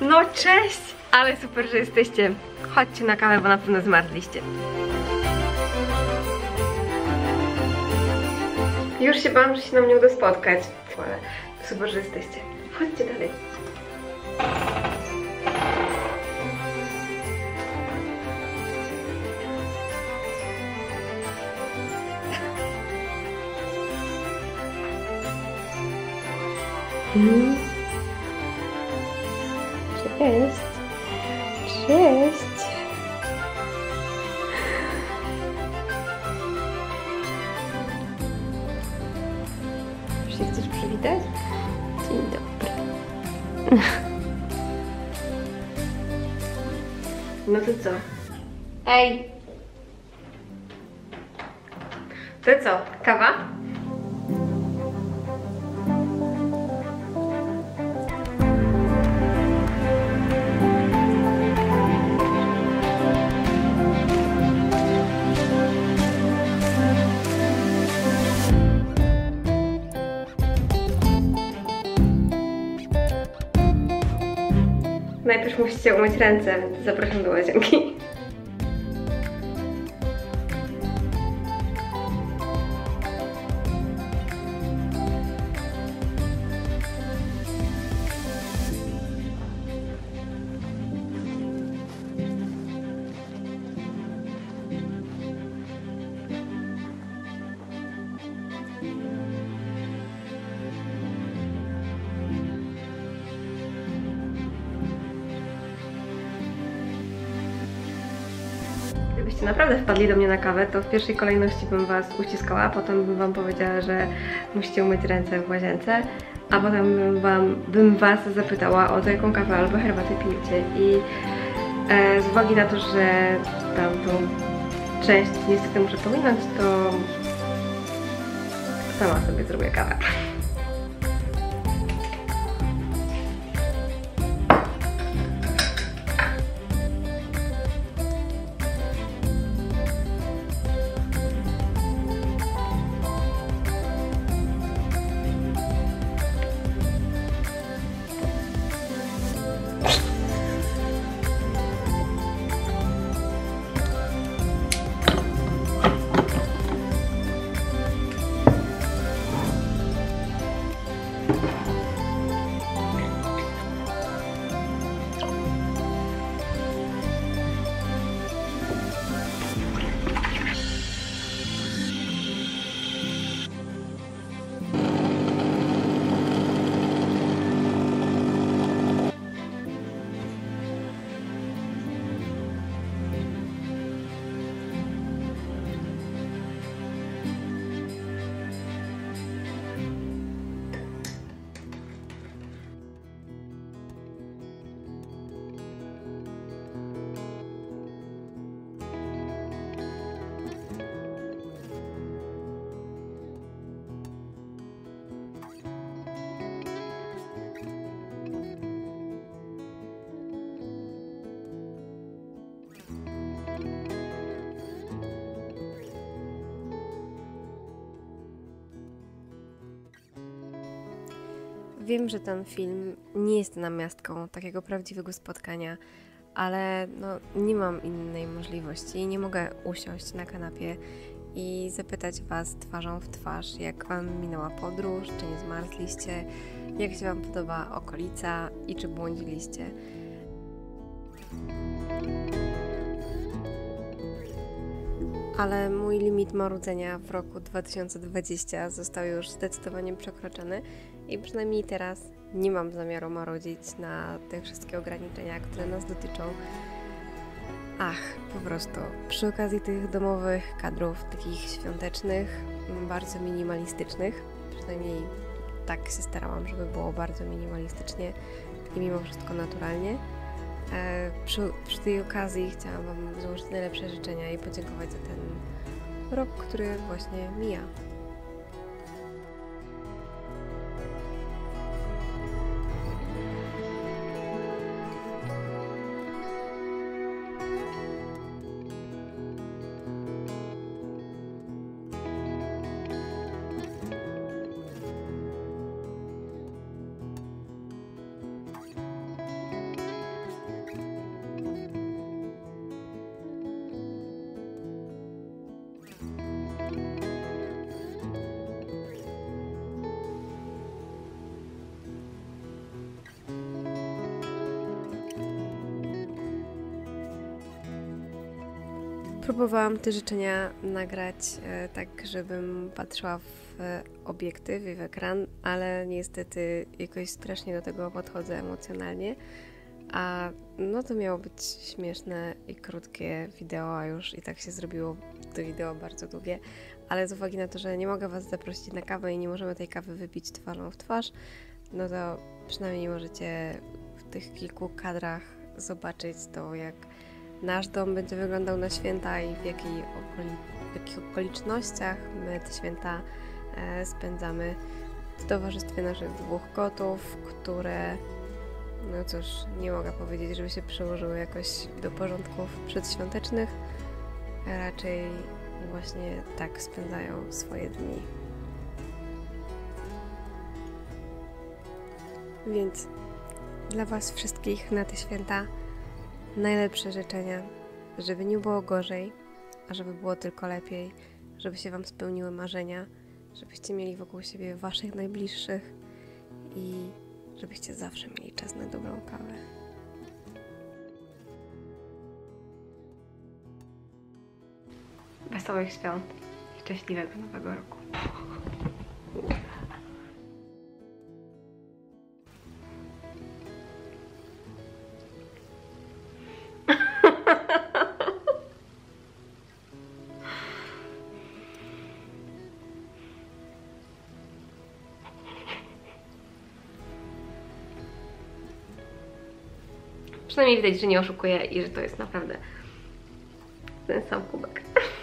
No cześć, ale super, że jesteście. Chodźcie na kawę, bo na pewno zmarzliście. Już się bałam, że się nam nie uda spotkać. Ale super, że jesteście. Chodźcie dalej. Cześć. Cześć. Już się chcesz przywitać? Dzień dobry. No to co? Ej! To co? Kawa? Najpierw musicie umyć ręce, więc zapraszam do łazienki. Gdybyście naprawdę wpadli do mnie na kawę, to w pierwszej kolejności bym was uściskała, a potem bym wam powiedziała, że musicie umyć ręce w łazience, a potem bym was zapytała o to, jaką kawę albo herbatę pijecie. I z uwagi na to, że tamtą część niestety muszę pominąć, to sama sobie zrobię kawę. Wiem, że ten film nie jest namiastką takiego prawdziwego spotkania, ale no, nie mam innej możliwości. Nie mogę usiąść na kanapie i zapytać was twarzą w twarz, jak wam minęła podróż, czy nie zmarzliście, jak się wam podoba okolica i czy błądziliście. Ale mój limit marudzenia w roku 2020 został już zdecydowanie przekroczony i przynajmniej teraz nie mam zamiaru marudzić na te wszystkie ograniczenia, które nas dotyczą. Ach, po prostu przy okazji tych domowych kadrów, takich świątecznych, bardzo minimalistycznych, przynajmniej tak się starałam, żeby było bardzo minimalistycznie i mimo wszystko naturalnie. Przy tej okazji chciałam wam złożyć najlepsze życzenia i podziękować za ten rok, który właśnie mija. Próbowałam te życzenia nagrać tak, żebym patrzyła w obiektyw i w ekran, ale niestety jakoś strasznie do tego podchodzę emocjonalnie, a no to miało być śmieszne i krótkie wideo, a już i tak się zrobiło to wideo bardzo długie, ale z uwagi na to, że nie mogę Was zaprosić na kawę i nie możemy tej kawy wypić twarzą w twarz, no to przynajmniej możecie w tych kilku kadrach zobaczyć to, jak nasz dom będzie wyglądał na święta i w jakich okolicznościach my te święta spędzamy w towarzystwie naszych dwóch kotów, które, no cóż, nie mogę powiedzieć, żeby się przełożyły jakoś do porządków przedświątecznych. Raczej właśnie tak spędzają swoje dni. Więc dla Was wszystkich na te święta najlepsze życzenia, żeby nie było gorzej, a żeby było tylko lepiej, żeby się Wam spełniły marzenia, żebyście mieli wokół siebie Waszych najbliższych i żebyście zawsze mieli czas na dobrą kawę. Wesołych świąt i szczęśliwego Nowego Roku. Przynajmniej widać, że nie oszukuję i że to jest naprawdę ten sam kubek.